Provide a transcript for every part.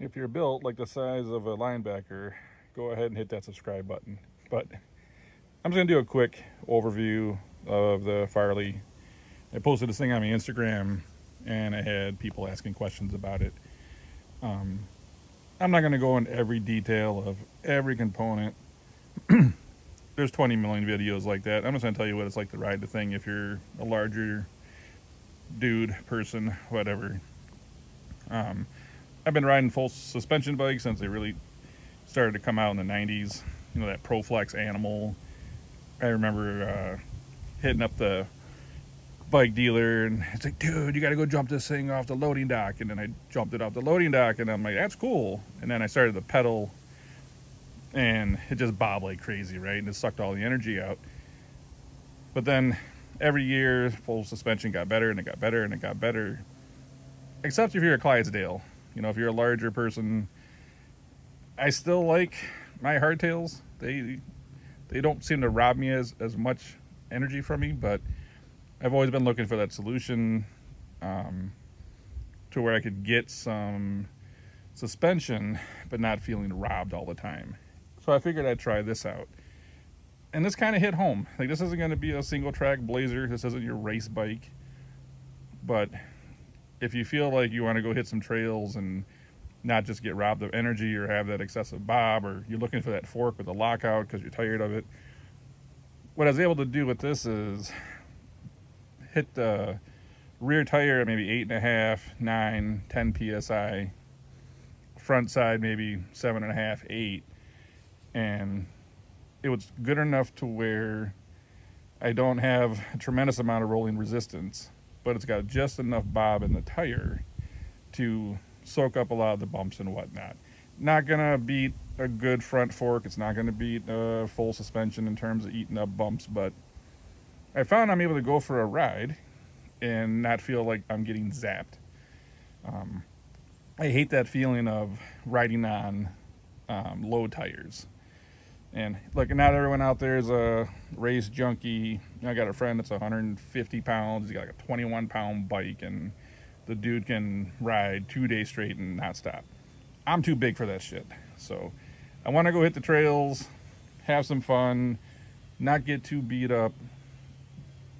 If you're built like the size of a linebacker, go ahead and hit that subscribe button. But I'm just gonna do a quick overview of the Farley. I posted this thing on my Instagram and I had people asking questions about it. I'm not gonna go into every detail of every component. There's 20 million videos like that. I'm just gonna tell you what it's like to ride the thing if you're a larger dude, person, whatever. I've been riding full suspension bikes since they really started to come out in the 90s. You know, that ProFlex Animal. I remember hitting up the bike dealer and it's like, dude, you got to go jump this thing off the loading dock. And then I jumped it off the loading dock and I'm like, that's cool. And then I started to pedal and it just bobbed like crazy, right? And it sucked all the energy out. But then every year full suspension got better and it got better and it got better. Except if you're a Clydesdale. You know, if you're a larger person, I still like my hardtails. They don't seem to rob me as much energy from me, but I've always been looking for that solution to where I could get some suspension, but not feeling robbed all the time. So I figured I'd try this out. And this kind of hit home. Like, this isn't going to be a single track blazer. This isn't your race bike. But if you feel like you want to go hit some trails and not just get robbed of energy or have that excessive bob, or you're looking for that fork with a lockout because you're tired of it. What I was able to do with this is hit the rear tire at maybe 8.5, 9, 10 PSI, front side maybe 7.5, 8. And it was good enough to where I don't have a tremendous amount of rolling resistance, but it's got just enough bob in the tire to soak up a lot of the bumps and whatnot. Not gonna beat a good front fork. It's not gonna beat full suspension in terms of eating up bumps, but I found I'm able to go for a ride and not feel like I'm getting zapped. I hate that feeling of riding on low tires. And look, not everyone out there is a race junkie. I got a friend that's 150 pounds. He's got like a 21-pound bike and the dude can ride 2 days straight and not stop. I'm too big for that shit. So I want to go hit the trails, have some fun, not get too beat up.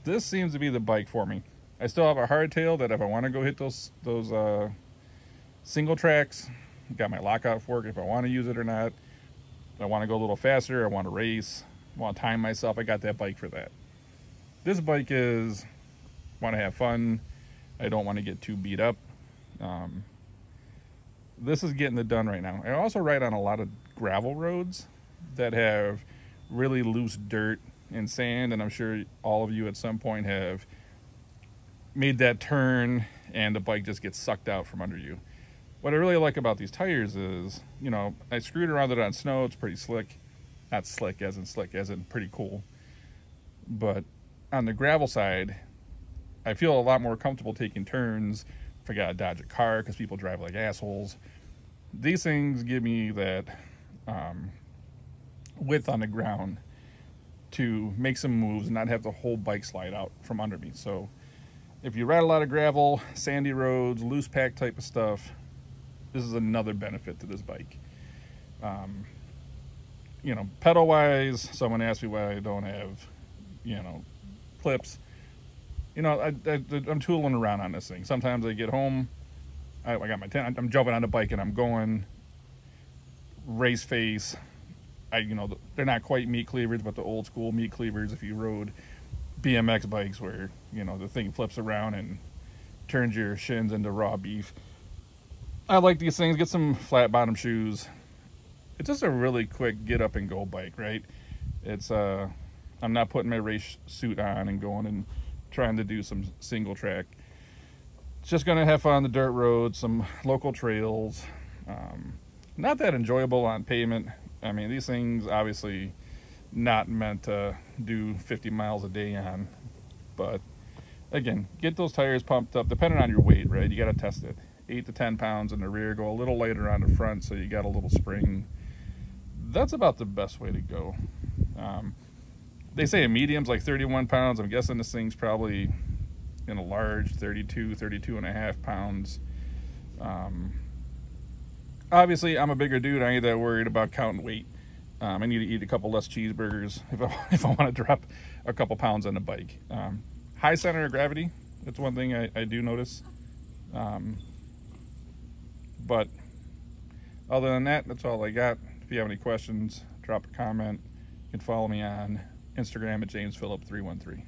This seems to be the bike for me. I still have a hardtail that if I want to go hit those single tracks, got my lockout fork if I want to use it or not. I want to go a little faster. I want to race. I want to time myself. I got that bike for that. This bike is, I want to have fun. I don't want to get too beat up. This is getting it done right now. I also ride on a lot of gravel roads that have really loose dirt and sand, and I'm sure all of you at some point have made that turn and the bike just gets sucked out from under you. What I really like about these tires is, you know, I screwed around it on snow. It's pretty slick. Not slick as in pretty cool. But on the gravel side, I feel a lot more comfortable taking turns if I gotta dodge a car because people drive like assholes. These things give me that width on the ground to make some moves and not have the whole bike slide out from under me. So if you ride a lot of gravel, sandy roads, loose pack type of stuff, this is another benefit to this bike. You know, pedal wise, someone asked me why I don't have, you know, clips. You know, I'm tooling around on this thing. Sometimes I get home, I got my tent, I'm jumping on the bike and I'm going race face. You know, they're not quite meat cleavers, but the old school meat cleavers, if you rode BMX bikes where, you know, the thing flips around and turns your shins into raw beef. I like these things. Get some flat bottom shoes. It's just a really quick get up and go bike, right? It's, I'm not putting my race suit on and going and trying to do some single track. It's just gonna have fun on the dirt roads, some local trails. Not that enjoyable on pavement. I mean, these things obviously not meant to do 50 miles a day on, but again, get those tires pumped up depending on your weight, right? You got to test it. 8 to 10 pounds in the rear, go a little lighter on the front so you got a little spring. That's about the best way to go. They say a medium's like 31 pounds. I'm guessing this thing's probably in a large 32, 32 and a half pounds. obviously I'm a bigger dude. I ain't that worried about counting weight. I need to eat a couple less cheeseburgers if I want to drop a couple pounds on the bike. High center of gravity, that's one thing I do notice. But other than that, that's all I got. If you have any questions, drop a comment. You can follow me on Instagram at JamesPhillip313.